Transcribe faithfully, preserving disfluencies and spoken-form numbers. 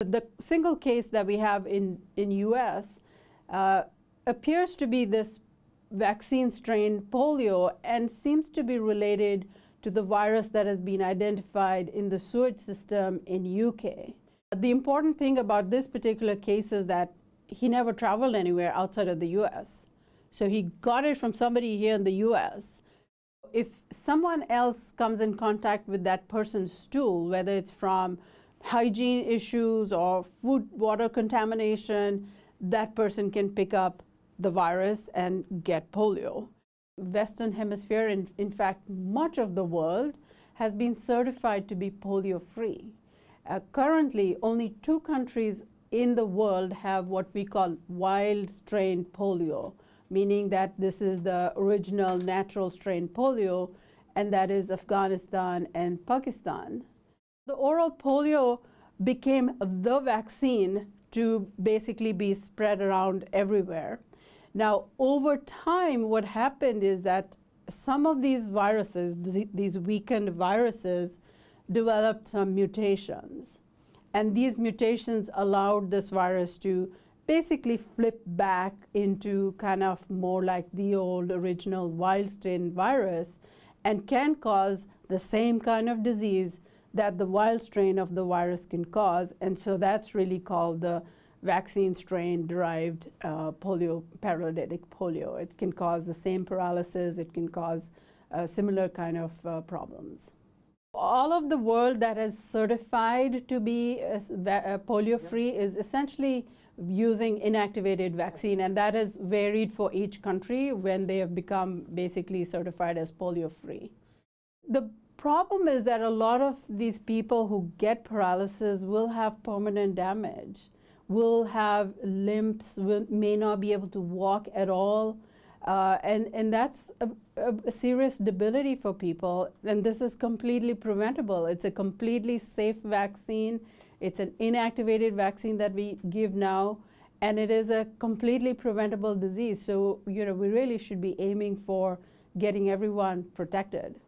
The single case that we have in in U S uh, appears to be this vaccine strain polio and seems to be related to the virus that has been identified in the sewage system in U K. The important thing about this particular case is that he never traveled anywhere outside of the U S. So he got it from somebody here in the U S. If someone else comes in contact with that person's stool, whether it's from hygiene issues or food water contamination, that person can pick up the virus and get polio. Western Hemisphere, in, in fact, much of the world has been certified to be polio-free. Uh, currently, only two countries in the world have what we call wild strain polio, meaning that this is the original natural strain polio, and that is Afghanistan and Pakistan. The oral polio became the vaccine to basically be spread around everywhere. Now, over time, what happened is that some of these viruses, these weakened viruses, developed some mutations. And these mutations allowed this virus to basically flip back into kind of more like the old original wild strain virus and can cause the same kind of disease that the wild strain of the virus can cause, and so that's really called the vaccine strain-derived uh, polio, paralytic polio. It can cause the same paralysis, it can cause uh, similar kind of uh, problems. All of the world that is certified to be uh, uh, polio-free yep. is essentially using inactivated vaccine, and that has varied for each country when they have become basically certified as polio-free. The The problem is that a lot of these people who get paralysis will have permanent damage, will have limps, will, may not be able to walk at all, uh, and, and that's a, a serious debility for people, and this is completely preventable. It's a completely safe vaccine. It's an inactivated vaccine that we give now, and it is a completely preventable disease, so you know, we really should be aiming for getting everyone protected.